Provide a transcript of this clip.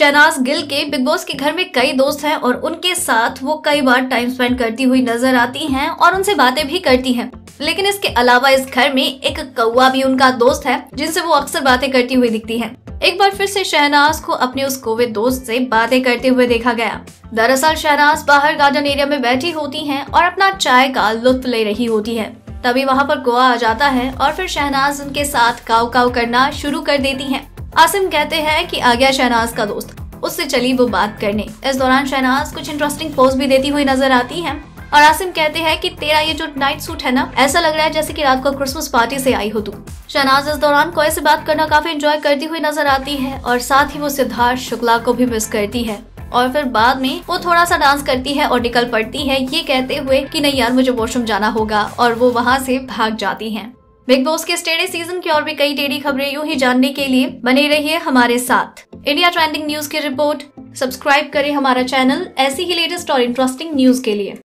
शहनाज गिल के big boss के घर में कई दोस्त हैं और उनके साथ वो कई बार टाइम स्पेंड करती हुई नजर आती हैं और उनसे बातें भी करती हैं। लेकिन इसके अलावा इस घर में एक कौवा भी उनका दोस्त है जिनसे वो अक्सर बातें करती हुई दिखती है। एक बार फिर से शहनाज को अपने उस कौवे दोस्त से बातें करते हुए देखा गया। दरअसल शहनाज बाहर गार्डन एरिया में बैठी होती है और अपना चाय का लुत्फ ले रही होती है, तभी वहाँ पर कौवा आ जाता है और फिर शहनाज उनके साथ काव काव करना शुरू कर देती हैं। आसिम कहते हैं कि आ गया शहनाज का दोस्त, उससे चली वो बात करने। इस दौरान शहनाज कुछ इंटरेस्टिंग पोज भी देती हुई नजर आती हैं और आसिम कहते हैं कि तेरा ये जो नाइट सूट है ना, ऐसा लग रहा है जैसे कि रात को क्रिसमस पार्टी से आई हो तू। शहनाज इस दौरान कोई से बात करना काफी एंजॉय करती हुई नजर आती है और साथ ही वो सिद्धार्थ शुक्ला को भी मिस करती है और फिर बाद में वो थोड़ा सा डांस करती है और निकल पड़ती है, ये कहते हुए कि नहीं यार मुझे वॉशरूम जाना होगा, और वो वहाँ से भाग जाती हैं। बिग बॉस के टेढ़े सीजन की और भी कई टेढ़ी खबरें यूं ही जानने के लिए बने रहिए हमारे साथ। इंडिया ट्रेंडिंग न्यूज की रिपोर्ट। सब्सक्राइब करें हमारा चैनल ऐसी ही लेटेस्ट और इंटरेस्टिंग न्यूज के लिए।